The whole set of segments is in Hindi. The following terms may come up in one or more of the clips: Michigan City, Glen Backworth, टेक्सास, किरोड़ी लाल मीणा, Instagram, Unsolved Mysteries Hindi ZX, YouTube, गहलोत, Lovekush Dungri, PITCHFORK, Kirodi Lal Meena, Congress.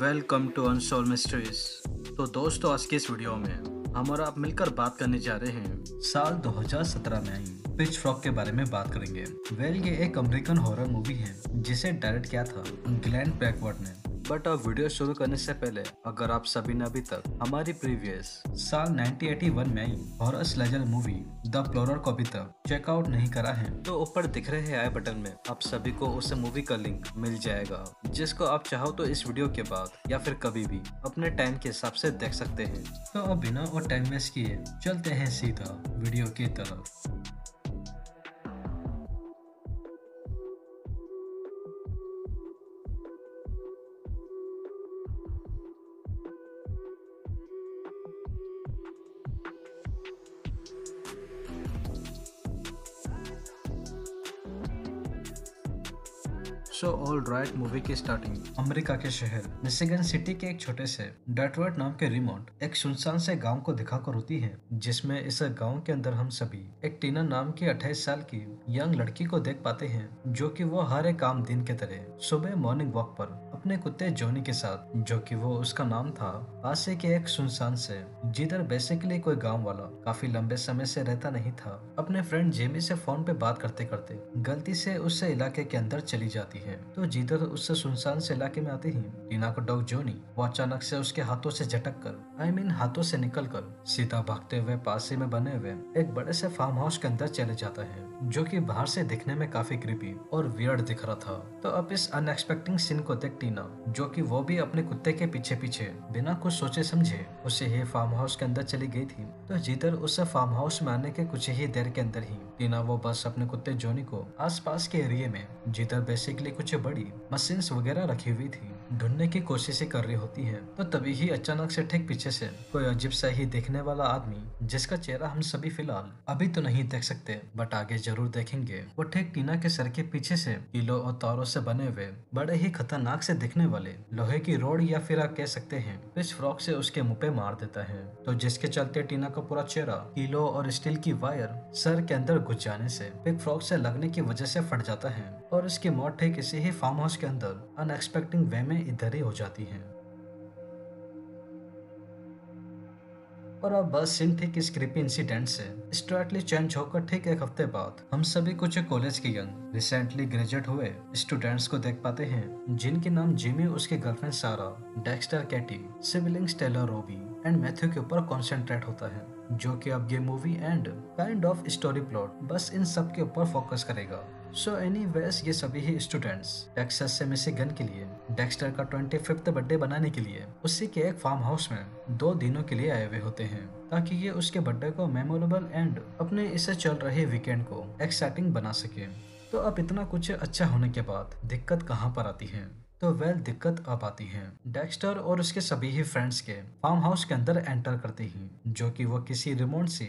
Welcome to unsolved mysteries. तो दोस्तों, आज के इस वीडियो में हम और आप मिलकर बात करने जा रहे हैं साल 2017 में आई पिचफॉर्क के बारे में बात करेंगे। वेल, ये एक अमेरिकन हॉरर मूवी है जिसे डायरेक्ट किया था ग्लेन बैकवर्थ ने। बट अब वीडियो शुरू करने से पहले, अगर आप सभी ने अभी तक हमारी प्रीवियस साल 1981 में आई horror slasher movie the Prowler को अभी तक चेकआउट नहीं करा है तो ऊपर दिख रहे आई बटन में आप सभी को उस मूवी का लिंक मिल जाएगा, जिसको आप चाहो तो इस वीडियो के बाद या फिर कभी भी अपने टाइम के हिसाब से देख सकते हैं। तो अब बिना और टाइम वेस्ट किए चलते हैं सीधा वीडियो की तरफ। सो ऑल राइट, मूवी की स्टार्टिंग अमेरिका के शहर मिशिगन सिटी के एक छोटे से बैकवर्थ नाम के रिमोट एक सुनसान से गांव को दिखाकर होती है, जिसमें इस गांव के अंदर हम सभी एक टीना नाम की 28 साल की यंग लड़की को देख पाते हैं, जो कि वो हर एक आम दिन के तरह सुबह मॉर्निंग वॉक पर अपने कुत्ते जॉनी के साथ, जो कि वो उसका नाम था, पासे के एक सुनसान से जिधर बेसिकली कोई गाँव वाला काफी लंबे समय से रहता नहीं था, अपने फ्रेंड जेमी से फोन पे बात करते करते गलती से उससे इलाके के अंदर चली जाती है। तो जिधर उससे सुनसान से इलाके में आते ही टीना को डॉग जोनी वो अचानक से उसके हाथों से झटक कर हाथों से निकलकर सीधा भागते हुए पास में बने हुए एक बड़े से फार्म हाउस के अंदर चले जाता है, जो कि बाहर से दिखने में काफी क्रीपी और वियर्ड दिख रहा था। तो अब इस अनएक्सपेक्टेड सीन को देख टीना, जो कि वो भी अपने कुत्ते के पीछे पीछे बिना कुछ सोचे समझे उसे ही फार्म हाउस के अंदर चली गई थी। तो जिधर उससे फार्म हाउस में आने के कुछ ही देर के अंदर ही टीना वो बस अपने कुत्ते जोनी को आसपास के एरिया में जिधर बेसिकली कुछ बड़ी मशीन्स वगैरह रखी हुई थी ढूंढने की कोशिशें कर रही होती है। तो तभी ही अचानक से ठीक पीछे से कोई अजीब सा ही देखने वाला आदमी, जिसका चेहरा हम सभी फिलहाल अभी तो नहीं देख सकते बट आगे जरूर देखेंगे, वो ठीक टीना के सर के पीछे से कीलों और तारों से बने हुए बड़े ही खतरनाक से दिखने वाले लोहे की रोड या फिर आप कह सकते हैं पिचफॉर्क से उसके मुँह पे मार देता है। तो जिसके चलते टीना का पूरा चेहरा कीलों और स्टील की वायर सर के अंदर घुस जाने से पिचफॉर्क से लगने की वजह से फट जाता है और उसकी मौत ठीक इसी ही फार्म हाउस के अंदर अनएक्सपेक्टेड वे में इधर ही हो जाती है। और अब बस सीन ठीक इस क्रीपी इंसिडेंट से स्ट्रेटली चेंज होकर ठीक एक हफ्ते बाद हम सभी कुछ कॉलेज के यंग रिसेंटली ग्रेजुएट हुए स्टूडेंट्स को देख पाते हैं, जिनके नाम जिमी, उसके girlfriend Sarah, Dexter, Katie, siblings Taylor, Robbie and Matthew के ऊपर कॉन्सेंट्रेट होता है, जो कि अब ये movie and kind of story plot बस इन सब के ऊपर फोकस करेगा। सो एनीवेज, ये सभी ही स्टूडेंट्स टेक्सास से मिशिगन के लिए डेक्स्टर का 25वां बर्थडे बनाने के लिए उसी के एक फार्म हाउस में 2 दिनों के लिए आए हुए होते हैं, ताकि ये उसके बर्थडे को मेमोरेबल एंड अपने इसे चल रहे वीकेंड को एक्साइटिंग बना सके। तो अब इतना कुछ अच्छा होने के बाद दिक्कत कहाँ पर आती है? तो वेल, दिक्कत अब आती है डेक्स्टर और उसके सभी ही फ्रेंड्स के फार्म हाउस के अंदर एंटर करते ही, जो कि वो किसी रिमोट सी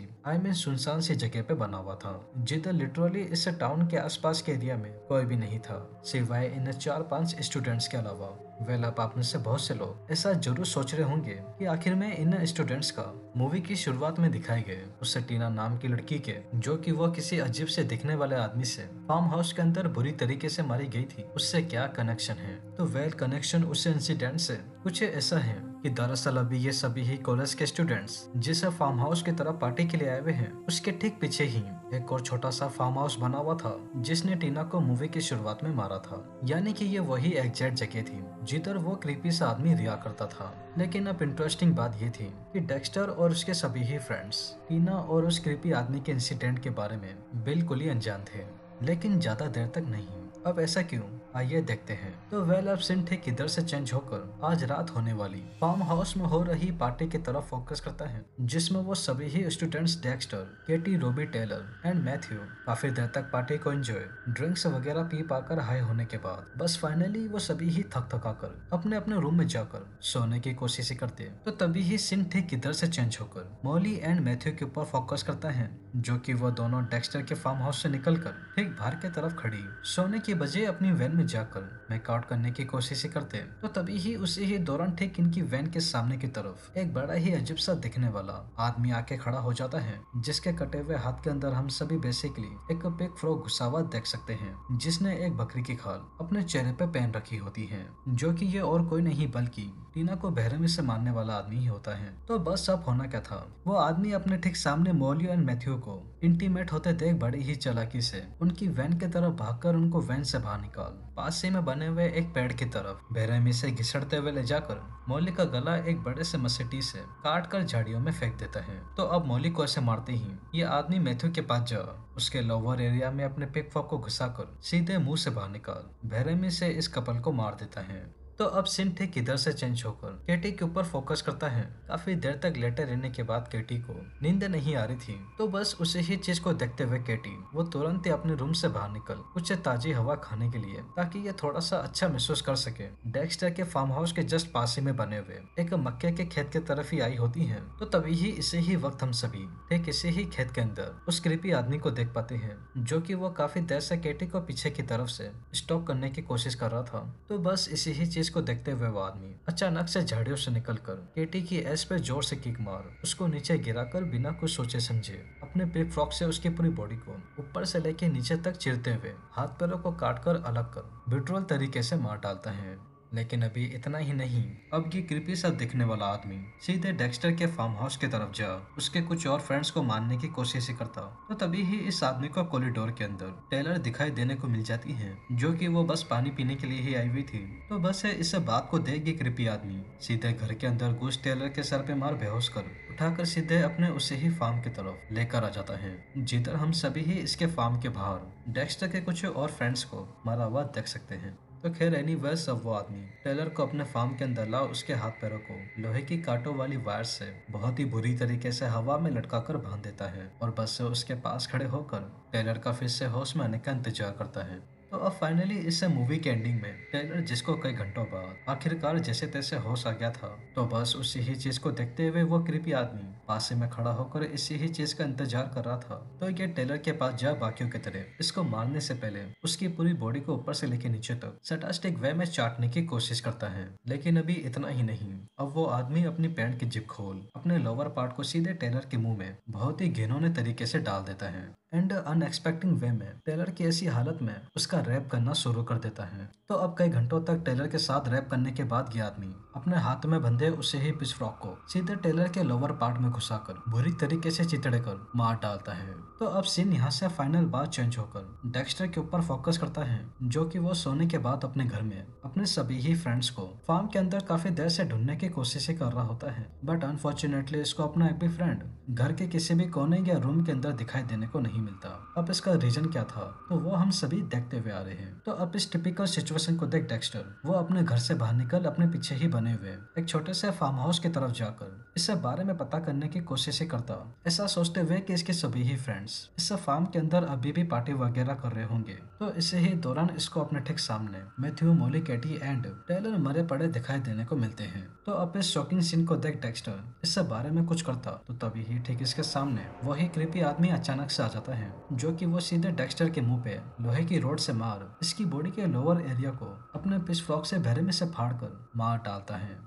सुनसान सी जगह पे बना हुआ था, जिधर लिटरली इस टाउन के आसपास के एरिया में कोई भी नहीं था सिवाय इन 4-5 स्टूडेंट्स के अलावा। वेल, आप में से बहुत से लोग ऐसा जरूर सोच रहे होंगे कि आखिर में इन स्टूडेंट्स का मूवी की शुरुआत में दिखाई गए उस टीना नाम की लड़की के, जो कि वो किसी अजीब से दिखने वाले आदमी से फार्म हाउस के अंदर बुरी तरीके से मारी गई थी, उससे क्या कनेक्शन है? तो वेल, कनेक्शन उस इंसिडेंट से कुछ ऐसा है कि दरअसल अभी ये सभी ही कॉलेज के स्टूडेंट्स जिस फार्म हाउस की तरफ पार्टी के लिए आए हुए हैं उसके ठीक पीछे ही एक और छोटा सा फार्म हाउस बना हुआ था, जिसने टीना को मूवी की शुरुआत में मारा था। यानी कि ये वही एग्जैक्ट जगह थी जिधर वो क्रीपी सा आदमी रिया करता था। लेकिन अब इंटरेस्टिंग बात ये थी कि डेक्स्टर और उसके सभी ही फ्रेंड्स टीना और उस क्रीपी आदमी के इंसिडेंट के बारे में बिल्कुल ही अनजान थे, लेकिन ज्यादा देर तक नहीं। अब ऐसा क्यों? आइए देखते हैं। तो वेल, अब सीन ठीक इधर से चेंज होकर आज रात होने वाली फार्म हाउस में हो रही पार्टी की तरफ फोकस करता है, जिसमें वो सभी ही students Dexter, Katie, Robbie, Taylor and Matthew काफी देर तक पार्टी को एंजॉय, ड्रिंक्स वगैरह पी पाकर हाई होने के बाद बस फाइनली वो सभी ही थक-थकाकर अपने अपने रूम में जाकर सोने की कोशिश करते। तो तभी ही सीन ठीक इधर से चेंज होकर मॉली एंड मैथ्यू के ऊपर फोकस करता है, जो कि वह दोनों डेक्स्टर के फार्म हाउस से निकलकर ठीक बाहर की तरफ खड़ी सोने के बजाय अपनी वैन में जाकर मेकआउट करने की कोशिश करते, तो तभी ही उसी ही दौरान ठीक इनकी वैन के सामने की तरफ एक बड़ा ही अजीब सा दिखने वाला आदमी आके खड़ा हो जाता है, जिसके कटे हुए हाथ के अंदर हम सभी बेसिकली एक पिकफॉर्क घुसा हुआ देख सकते हैं, जिसने एक बकरी की खाल अपने चेहरे पे पहन रखी होती है, जो कि ये और कोई नहीं बल्कि टीना को बहरमी से मारने वाला आदमी ही होता है। तो बस अब होना क्या था, वो आदमी अपने ठीक सामने मोलियो एंड मैथ्यू को इंटीमेट होते देख बड़ी ही चालाकी से उनकी वैन की तरफ भागकर उनको वैन से बाहर निकाल पास ही में बने हुए एक पेड़ की तरफ बेरहमी से घिसड़ते हुए ले जाकर मौली का गला एक बड़े से मसटी से काट कर झाड़ियों में फेंक देता है। तो अब मौली को ऐसे मारते ही ये आदमी मैथ्यू के पास जा उसके लोअर एरिया में अपने पिकफॉर्क को घुसाकर सीधे मुंह से बाहर निकाल बेरहमी से इस कपल को मार देता है। तो अब सीन ठीक इधर से चेंज होकर केटी के ऊपर फोकस करता है। काफी देर तक लेटे रहने के बाद केटी को नींद नहीं आ रही थी, तो बस उसी ही चीज को देखते हुए केटी वो तुरंत ही अपने रूम से बाहर निकल कुछ ताजी हवा खाने के लिए, ताकि ये थोड़ा सा अच्छा महसूस कर सके। डेक्स्टर के फार्म हाउस के जस्ट पास ही में बने हुए एक मक्के के खेत के तरफ ही आई होती है, तो तभी ही इसी ही वक्त हम सभी ठीक इसी ही खेत के अंदर उस क्रीपी आदमी को देख पाते हैं, जो की वो काफी देर से केटी को पीछे की तरफ से स्टॉप करने की कोशिश कर रहा था। तो बस इसी ही चीज को देखते हुए वो आदमी अचानक से झाड़ियों से निकलकर केटी की एस पे जोर से किक मार उसको नीचे गिराकर बिना कुछ सोचे समझे अपने पिकफॉर्क से उसकी पूरी बॉडी को ऊपर से लेके नीचे तक चीरते हुए हाथ पैरों को काटकर अलग कर ब्रूटल तरीके से मार डालता है। लेकिन अभी इतना ही नहीं, अब ये क्रीपी सा दिखने वाला आदमी सीधे डेक्स्टर के फार्म हाउस की तरफ जा उसके कुछ और फ्रेंड्स को मारने की कोशिश करता, तो तभी ही इस आदमी को कॉरिडोर के अंदर टेलर दिखाई देने को मिल जाती है, जो कि वो बस पानी पीने के लिए ही आई हुई थी। तो बस इस बात को देख ये क्रीपी आदमी सीधे घर के अंदर घुस टेलर के सर पे मार बेहोश कर उठाकर सीधे अपने उसे ही फार्म की तरफ लेकर आ जाता है, जिधर हम सभी ही इसके फार्म के बाहर डेक्स्टर के कुछ और फ्रेंड्स को मारा हुआ देख सकते हैं। तो खैर एनी वेज अब वो आदमी टेलर को अपने फार्म के अंदर ला उसके हाथ पैरों को लोहे की कांटों वाली वायर से बहुत ही बुरी तरीके से हवा में लटकाकर बांध देता है और बस से उसके पास खड़े होकर टेलर का फिर से होश में आने का इंतजार करता है। तो अब फाइनली इस मूवी के एंडिंग में टेलर जिसको कई घंटों बाद आखिरकार जैसे तैसे होश आ गया था, तो बस उसी ही चीज को देखते हुए वो क्रीपी आदमी पास में खड़ा होकर इसी ही चीज का इंतजार कर रहा था। तो ये टेलर के पास जा बाकियों की तरह इसको मारने से पहले उसकी पूरी बॉडी को ऊपर से लेके नीचे तक सटास्टिक वे में चाटने की कोशिश करता है। लेकिन अभी इतना ही नहीं, अब वो आदमी अपनी पैंट की जिप खोल अपने लोअर पार्ट को सीधे टेलर के मुँह में बहुत ही घिनौने तरीके से डाल देता है एंड अनएक्सपेक्टेड वे में टेलर की ऐसी हालत में उसका रैप करना शुरू कर देता है। तो अब कई घंटों तक टेलर के साथ रैप करने के बाद ये आदमी अपने हाथ में बंधे उसे ही पिचफॉर्क को सीधे टेलर के लोअर पार्ट में घुसाकर बुरी तरीके से चितड़ कर मार डालता है। तो अब सीन यहाँ से फाइनल बात चेंज होकर डेक्स्टर के ऊपर फोकस करता है, जो कि वो सोने के बाद अपने घर में अपने सभी ही फ्रेंड्स को फार्म के अंदर काफी देर से ढूंढने की कोशिश कर रहा होता है, बट अनफॉर्चुनेटली इसको अपना एक भी फ्रेंड घर के किसी भी कोने या रूम के अंदर दिखाई देने को नहीं मिलता। अब इसका रीजन क्या था, तो वो हम सभी देखते हुए आ रहे हैं। तो अब इस टिपिकल सिचुएशन को देख डेक्स्टर वो अपने घर से बाहर निकल अपने पीछे ही बने हुए एक छोटे से फार्म हाउस की तरफ जाकर इससे बारे में पता करने की कोशिश करता, ऐसा सोचते हुए कि इसके सभी ही फ्रेंड्स इस फार्म के अंदर अभी भी पार्टी वगैरह कर रहे होंगे। तो इसी ही दौरान इसको अपने ठीक सामने Matthew, Molly, Katie and Taylor मरे पड़े दिखाई देने को मिलते हैं। तो अब इस शॉकिंग सीन को देख डेक्स्टर इससे बारे में कुछ करता, तो तभी ही ठीक इसके सामने वही क्रीपी आदमी अचानक से आ जाता है, जो कि वो सीधे डेक्स्टर के मुंह पे लोहे की रोड से मार इसकी बॉडी के लोअर एरिया को अपने पिचफॉर्क से बेरहमी से फाड़ कर मार डालता है।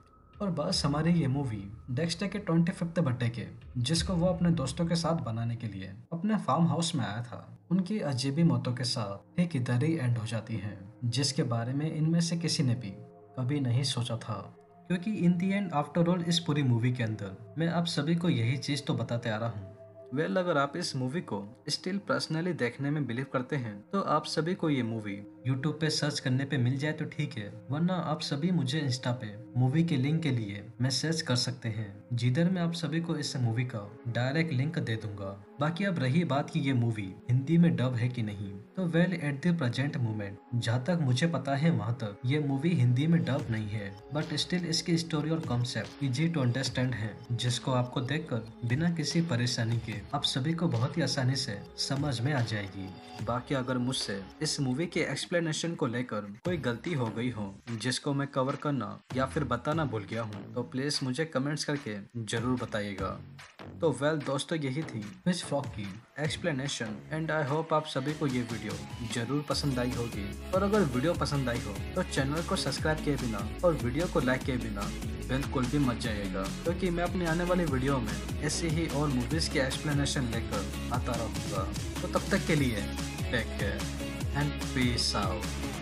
और बस हमारी ये मूवी डेक्स्टर के 25वें बर्थडे के, जिसको वो अपने दोस्तों के साथ बनाने के लिए अपने फार्म हाउस में आया था, उनकी अजीबी मौतों के साथ एक इधर ही एंड हो जाती है, जिसके बारे में इनमें से किसी ने भी कभी नहीं सोचा था। क्योंकि in the end after all इस पूरी मूवी के अंदर मैं आप सभी को यही चीज़ तो बताते आ रहा हूँ। वेल अगर आप इस मूवी को स्टिल पर्सनली देखने में बिलीव करते हैं, तो आप सभी को ये मूवी YouTube पे सर्च करने पे मिल जाए तो ठीक है, वरना आप सभी मुझे इंस्टा पे मूवी के लिंक के लिए मैसेज कर सकते हैं, जिधर मैं आप सभी को इस मूवी का डायरेक्ट लिंक दे दूंगा। बाकी अब रही बात कि ये मूवी हिंदी में डब है कि नहीं, तो well at the present moment जहाँ तक मुझे पता है वहाँ तक ये मूवी हिंदी में डब नहीं है, बट स्टिल इसकी स्टोरी और कॉन्सेप्ट इजी टू अंडरस्टैंड है, जिसको आपको देखकर बिना किसी परेशानी के आप सभी को बहुत ही आसानी से समझ में आ जाएगी। बाकी अगर मुझसे इस मूवी के एक्सप्लेनेशन को लेकर कोई गलती हो गई हो, जिसको मैं कवर करना या फिर बताना भूल गया हूँ, तो प्लीज मुझे कमेंट्स करके जरूर बताइएगा। तो वेल दोस्तों यही थी पिचफॉर्क की एक्सप्लेनेशन एंड आई होप आप सभी को ये वीडियो जरूर पसंद आई होगी। और अगर वीडियो पसंद आई हो तो चैनल को सब्सक्राइब किए बिना और वीडियो को लाइक किए बिना बिल्कुल भी मत जाइएगा, क्योंकि मैं अपने आने वाले वीडियो में ऐसे ही और मूवीज के एक्सप्लेनेशन लेकर आता रहूँगा। तो तब तक के लिए take care and peace out.